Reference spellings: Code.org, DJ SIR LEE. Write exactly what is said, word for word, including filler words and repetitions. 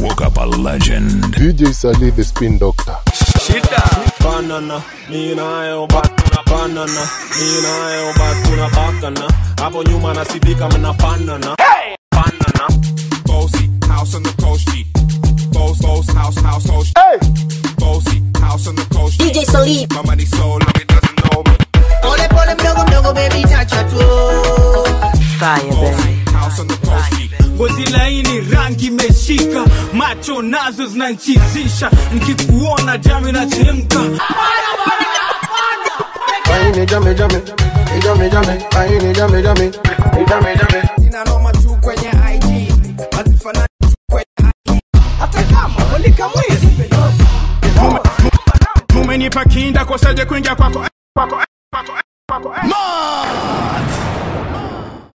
woke up a legend. D J SIR LEE, the spin doctor. Shita. Banana, nina yo batuna banana, nina yo batuna bakana. Hapo nyuma nasibika mnafanana. Hey! Banana. Bossy, house on the coasty. Boss, boss, house, house, house. Hey! Bossy, house on the coasty. D J SIR LEE. My money so long it doesn't know me. Ole pole mdogo mdogo baby chacha tu. Fire, baby. House on the coasty. Gozi laini rangi meshika, macho nazo zinanchizisha, nikikuona jami nachemka. Aine jame jame, jame jame, aine jame jame, jame jame. Sina noma tu kwenye I G, azifana tu kwenye I G. Hata kama walika mwizi. Mumenipa kinda kosaje kuingia kwako, kwako, kwako, kwako, kwako.